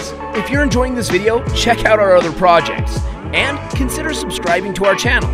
guys, if you're enjoying this video, check out our other projects and consider subscribing to our channel.